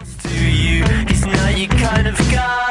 To you, it's not your kind of guy.